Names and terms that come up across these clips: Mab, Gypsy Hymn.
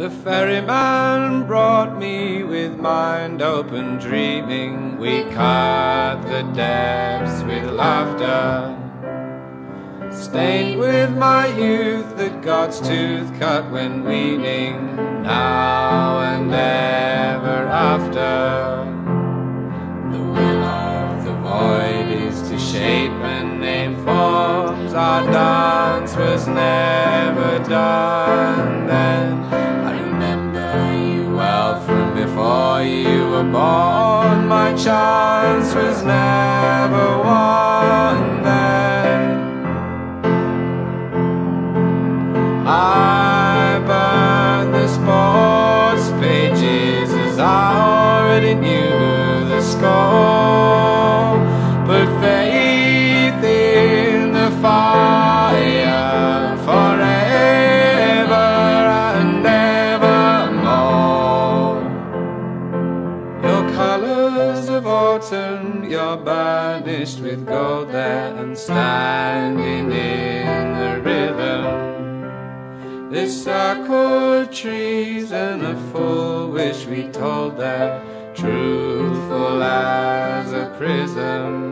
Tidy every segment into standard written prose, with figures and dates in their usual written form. The ferryman brought me with mind open dreaming. We cut the depths with laughter, stained with my youth that God's tooth cut when weaning. Now and ever after, the will of the void is to shape and name forms. Our dance was never done then. I remember you well from before you were born. My chance was never won then. I burned the sports pages as I already knew the score, but faith in the fire forever and evermore. Your colours of autumn, you're burnished with gold there, and standing in the rhythm, this circle of trees and a full wish we told there, truthful as a prism.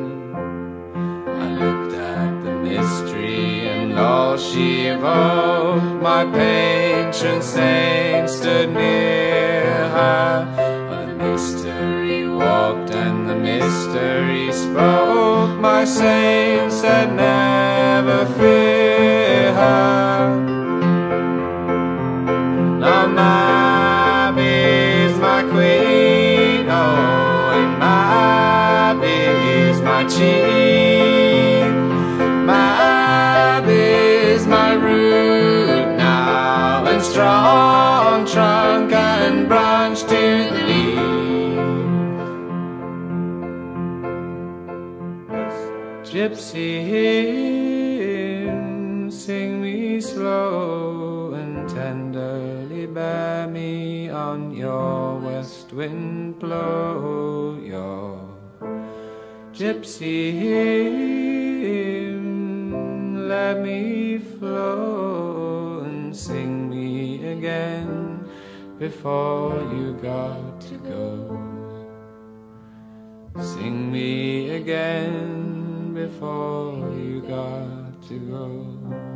I looked at the mystery and all she evolved. My patron saint stood near her. Well, the mystery walked and the mystery spoke. My saint said never fear her. Now Mab is my queen, oh, and Mab is my chief. Mab is my root now, and strong trunk and branch to the leaf. Gypsy hymn, sing me slow and tender. Bear me on your west wind blow, your gypsy hymn. Let me flow and sing me again before you got to go. Sing me again before you got to go.